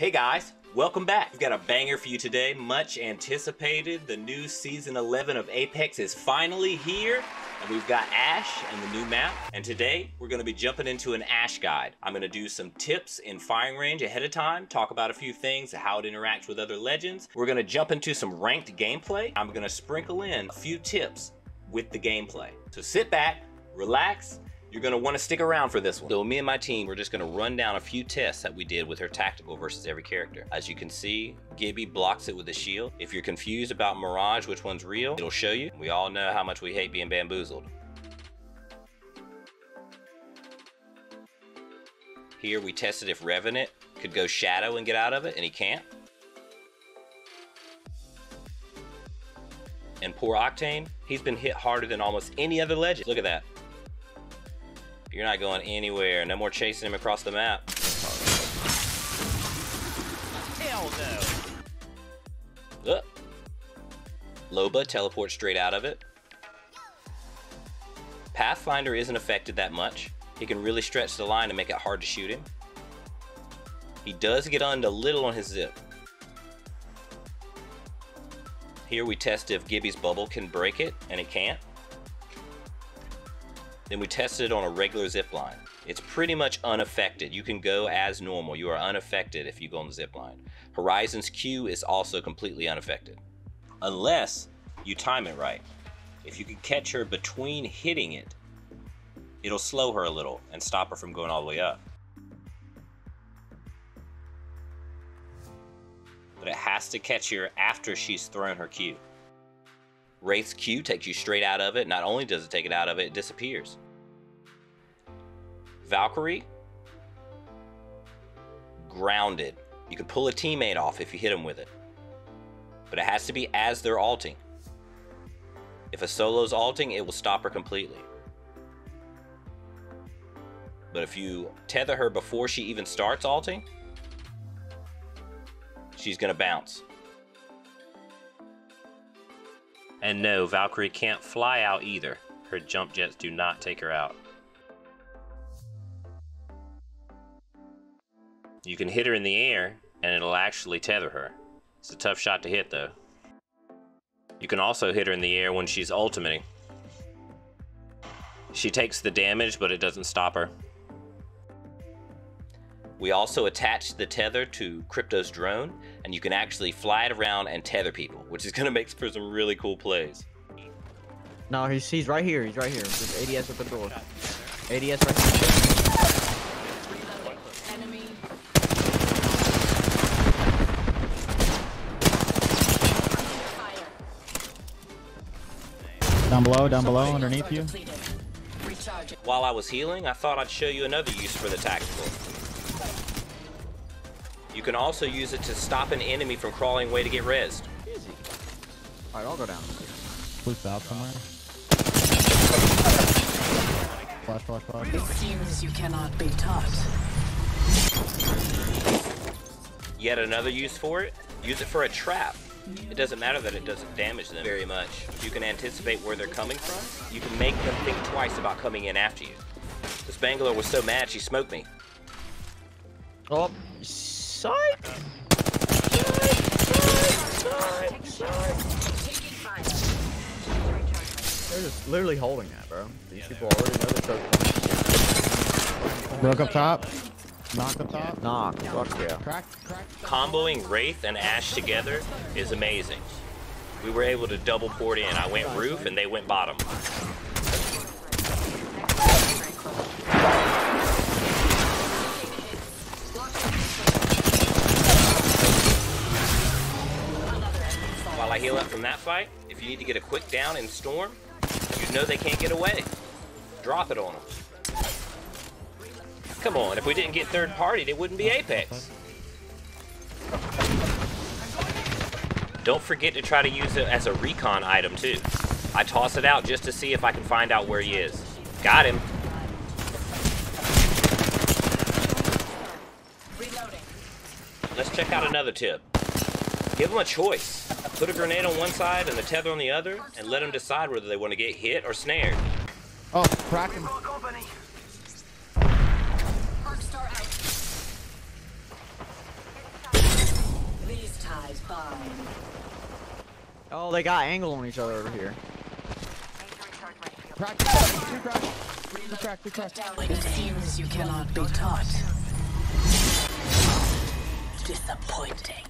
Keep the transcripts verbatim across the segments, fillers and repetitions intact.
Hey guys, welcome back. We've got a banger for you today, much anticipated. The new season eleven of Apex is finally here, and we've got Ash and the new map. And today, we're gonna be jumping into an Ash guide. I'm gonna do some tips in firing range ahead of time, talk about a few things, how it interacts with other legends. We're gonna jump into some ranked gameplay. I'm gonna sprinkle in a few tips with the gameplay. So sit back, relax, you're gonna wanna stick around for this one. So me and my team, we're just gonna run down a few tests that we did with her tactical versus every character. As you can see, Gibby blocks it with a shield. If you're confused about Mirage, which one's real, it'll show you. We all know how much we hate being bamboozled. Here we tested if Revenant could go shadow and get out of it, and he can't. And poor Octane, he's been hit harder than almost any other legend. Look at that. You're not going anywhere. No more chasing him across the map. Hell no. Uh. Loba teleports straight out of it. Pathfinder isn't affected that much. He can really stretch the line and make it hard to shoot him. He does get under a little on his zip. Here we test if Gibby's bubble can break it, and it can't. Then we tested it on a regular zip line. It's pretty much unaffected. You can go as normal. You are unaffected if you go on the zip line. Horizon's Q is also completely unaffected, unless you time it right. If you can catch her between hitting it, it'll slow her a little and stop her from going all the way up. But it has to catch her after she's thrown her Q. Wraith's Q takes you straight out of it. Not only does it take it out of it, it disappears. Valkyrie, grounded. You can pull a teammate off if you hit them with it, but it has to be as they're alting. If a solo's alting, it will stop her completely. But if you tether her before she even starts alting, she's gonna bounce. And no, Valkyrie can't fly out either. Her jump jets do not take her out. You can hit her in the air and it'll actually tether her. It's a tough shot to hit though. You can also hit her in the air when she's ultimating. She takes the damage, but it doesn't stop her. We also attached the tether to Crypto's drone, and you can actually fly it around and tether people, which is gonna make for some really cool plays. No, he's, he's right here, he's right here. There's A D S at the door. A D S right here. Enemy. Down below, down below, underneath you. While I was healing, I thought I'd show you another use for the tactical. You can also use it to stop an enemy from crawling away to get rezzed. Alright, I'll go down. Flutes out somewhere. Flash, flash, flash. It seems you cannot be taught. Yet another use for it? Use it for a trap. It doesn't matter that it doesn't damage them very much. You can anticipate where they're coming from. You can make them think twice about coming in after you. The Spangler was so mad she smoked me. Oh, Side, side, side, side, They're just literally holding that, bro. These yeah, people already know they're so broke up top. Knock up top. Knock. Fuck yeah. Crack, crack. Comboing Wraith and Ash together is amazing. We were able to double port in. I went roof and they went bottom. I heal up from that fight. If you need to get a quick down in storm, you know they can't get away. Drop it on them. Come on, if we didn't get third partied, it wouldn't be Apex. Don't forget to try to use it as a recon item too. I toss it out just to see if I can find out where he is. Got him. Let's check out another tip. Give him a choice. Put a grenade on one side and the tether on the other, and let them decide whether they want to get hit or snared. Oh, crack him. Allies bind. Oh, they got angle on each other over here. Crack, crack, crack, crack, crack. It seems you cannot be taught. Disappointing.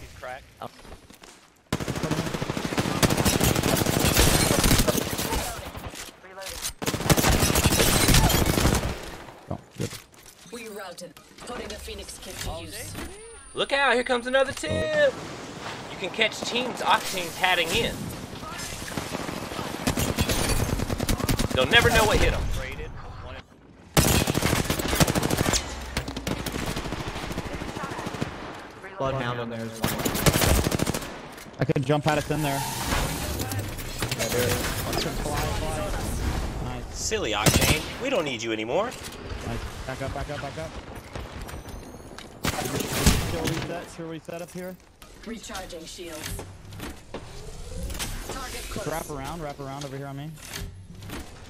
He's cracked. Oh. Look out, here comes another tip! You can catch teams Octane padding in. They'll never know what hit them. Bloodhound on there as well. I could jump at it in there. Yeah, there it is. Fly, fly. Nice. Silly Octane, we don't need you anymore. Nice. Back up, back up, back up. Sure we set, sure we set up here. Recharging shields. Target close. Wrap around, wrap around over here on me.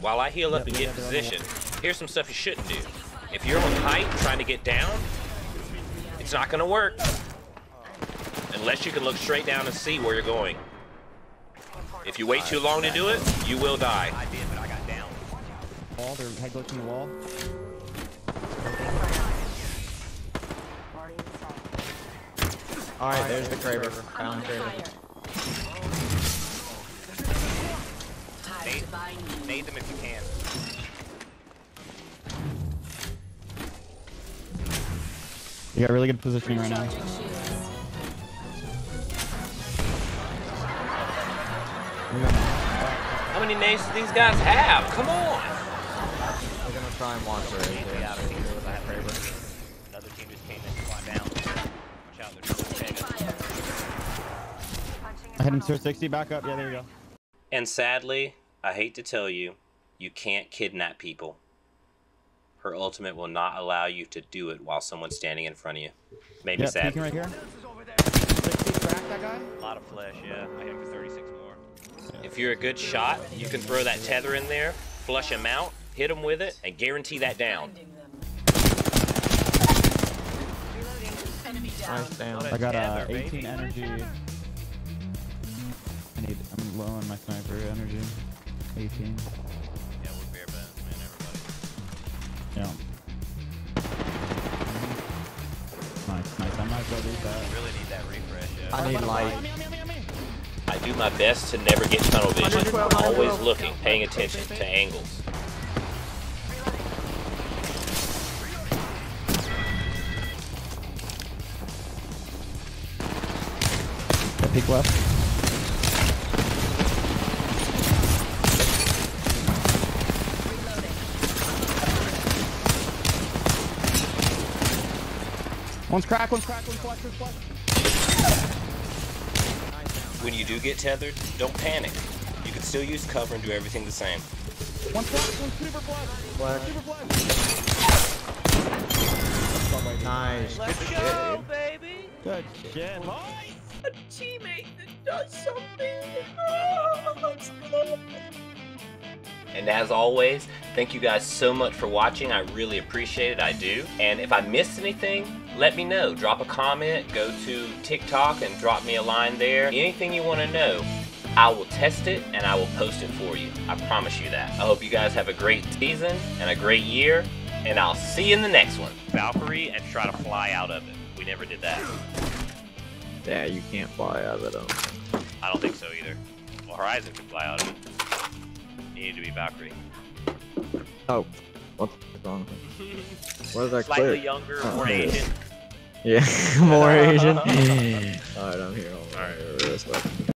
While I heal up yep, and get position, here's some stuff you shouldn't do. If you're on height trying to get down, it's not gonna work. Unless you can look straight down and see where you're going. If you wait too long to do it, you will die. I did, but I got down. Wall, their head glitching the wall. Alright, right, there's the Kraber. Found Kraber. Nade them if you can. You got really good positioning right now. How many nades do these guys have? Come on! We're gonna try and watch her. Can't be out of here with that Kraber. Another team just came in to fly down. Watch out, they're I hit him two sixty, back up. Yeah, there you go. And sadly, I hate to tell you, you can't kidnap people. Her ultimate will not allow you to do it while someone's standing in front of you. Made me yep, sad. Right here. sixty, crack that guy. A lot of flesh, yeah. I hit him for thirty-six more. If you're a good shot, you can throw that tether in there, flush him out, hit him with it, and guarantee that down. Nice down. I got uh, eighteen energy. I'm low on my sniper energy. eighteen. Yeah, we're bare bones, man, everybody. Yeah. Nice, nice. I might as well do that. I really need that refresh, yeah. I need light. I do my best to never get tunnel vision. I'm always looking, paying attention to angles. Peek left. One's crack, one's crack, one's flush, one's flush. When you do get tethered, don't panic. You can still use cover and do everything the same. One's flush, one's super flush. Super flush. Nice. Let's go, baby. Good shit. A teammate that does something. Oh, let's go. And as always, thank you guys so much for watching. I really appreciate it, I do. And if I missed anything, let me know. Drop a comment, go to TikTok and drop me a line there. Anything you want to know, I will test it and I will post it for you. I promise you that. I hope you guys have a great season and a great year, and I'll see you in the next one. Valkyrie and try to fly out of it. We never did that. Yeah, you can't fly out of it. Though. I don't think so either. Well, Horizon can fly out of it. You need to be Valkyrie. Oh, what's wrong? What is that? Slightly clear? Younger, oh, more Asian. Yeah, more Asian. Alright, I'm here. Alright, this way.